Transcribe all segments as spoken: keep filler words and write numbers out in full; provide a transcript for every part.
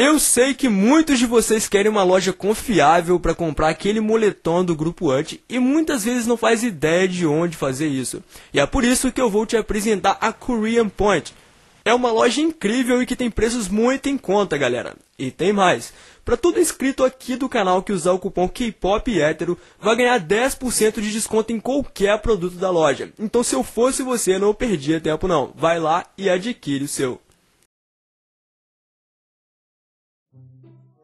Eu sei que muitos de vocês querem uma loja confiável para comprar aquele moletom do grupo Ut e muitas vezes não faz ideia de onde fazer isso. E é por isso que eu vou te apresentar a Korean Point. É uma loja incrível e que tem preços muito em conta, galera. E tem mais. Para todo inscrito aqui do canal que usar o cupom Kpop Hetero, vai ganhar dez por cento de desconto em qualquer produto da loja. Então se eu fosse você, não perdia tempo não. Vai lá e adquire o seu.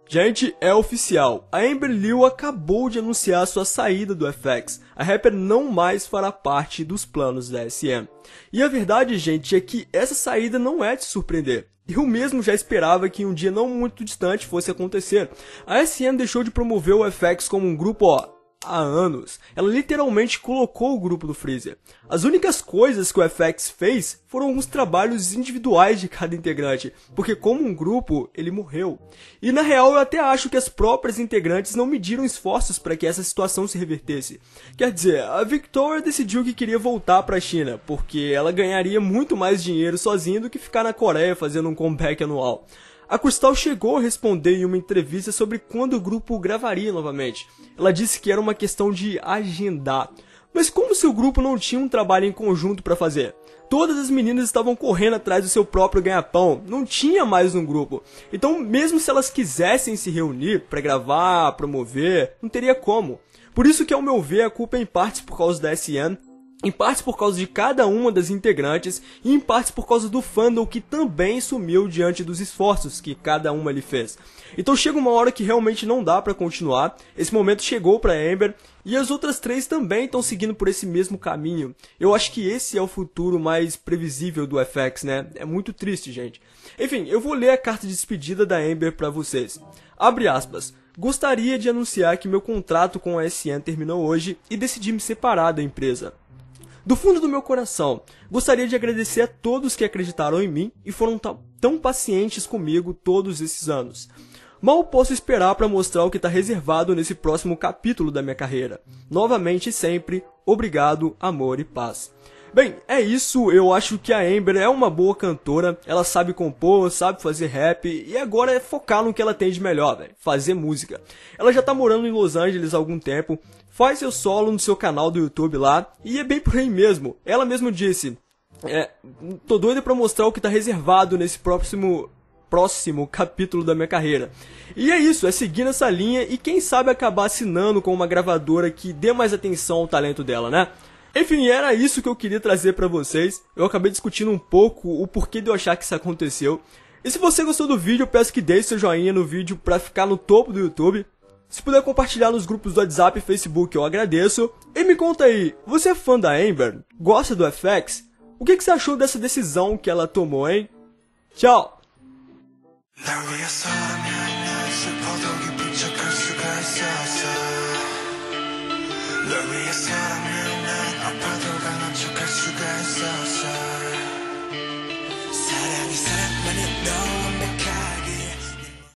Gente, é oficial, a Amber Liu acabou de anunciar sua saída do F X, a rapper não mais fará parte dos planos da S M. E a verdade, gente, é que essa saída não é de surpreender. Eu mesmo já esperava que um dia não muito distante fosse acontecer. A S M deixou de promover o F X como um grupo, ó, há anos. Ela literalmente colocou o grupo do freezer. As únicas coisas que o F X fez foram alguns trabalhos individuais de cada integrante, porque como um grupo, ele morreu. E na real eu até acho que as próprias integrantes não mediram esforços para que essa situação se revertesse. Quer dizer, a Victoria decidiu que queria voltar para a China, porque ela ganharia muito mais dinheiro sozinha do que ficar na Coreia fazendo um comeback anual. A Krystal chegou a responder em uma entrevista sobre quando o grupo gravaria novamente. Ela disse que era uma questão de agendar. Mas como se o grupo não tinha um trabalho em conjunto para fazer? Todas as meninas estavam correndo atrás do seu próprio ganha-pão, não tinha mais um grupo. Então mesmo se elas quisessem se reunir para gravar, promover, não teria como. Por isso que, ao meu ver, a culpa é em parte por causa da S N, em parte por causa de cada uma das integrantes e em parte por causa do fandom, que também sumiu diante dos esforços que cada uma lhe fez. Então chega uma hora que realmente não dá pra continuar, esse momento chegou pra Amber e as outras três também estão seguindo por esse mesmo caminho. Eu acho que esse é o futuro mais previsível do F X, né? É muito triste, gente. Enfim, eu vou ler a carta de despedida da Amber pra vocês. Abre aspas. Gostaria de anunciar que meu contrato com a S N terminou hoje e decidi me separar da empresa. Do fundo do meu coração, gostaria de agradecer a todos que acreditaram em mim e foram tão pacientes comigo todos esses anos. Mal posso esperar para mostrar o que está reservado nesse próximo capítulo da minha carreira. Novamente e sempre, obrigado, amor e paz. Bem, é isso, eu acho que a Amber é uma boa cantora, ela sabe compor, sabe fazer rap, e agora é focar no que ela tem de melhor, velho, fazer música. Ela já tá morando em Los Angeles há algum tempo, faz seu solo no seu canal do YouTube lá, e é bem por aí mesmo. Ela mesmo disse, é, tô doida pra mostrar o que tá reservado nesse próximo... próximo capítulo da minha carreira. E é isso, é seguir nessa linha e quem sabe acabar assinando com uma gravadora que dê mais atenção ao talento dela, né? Enfim, era isso que eu queria trazer pra vocês. Eu acabei discutindo um pouco o porquê de eu achar que isso aconteceu. E se você gostou do vídeo, eu peço que deixe seu joinha no vídeo pra ficar no topo do YouTube. Se puder compartilhar nos grupos do WhatsApp e Facebook, eu agradeço. E me conta aí, você é fã da Amber? Gosta do F X? O que, que você achou dessa decisão que ela tomou, hein? Tchau!